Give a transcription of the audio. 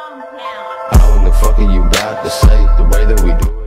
I don't know fucking you about to say the way that we do.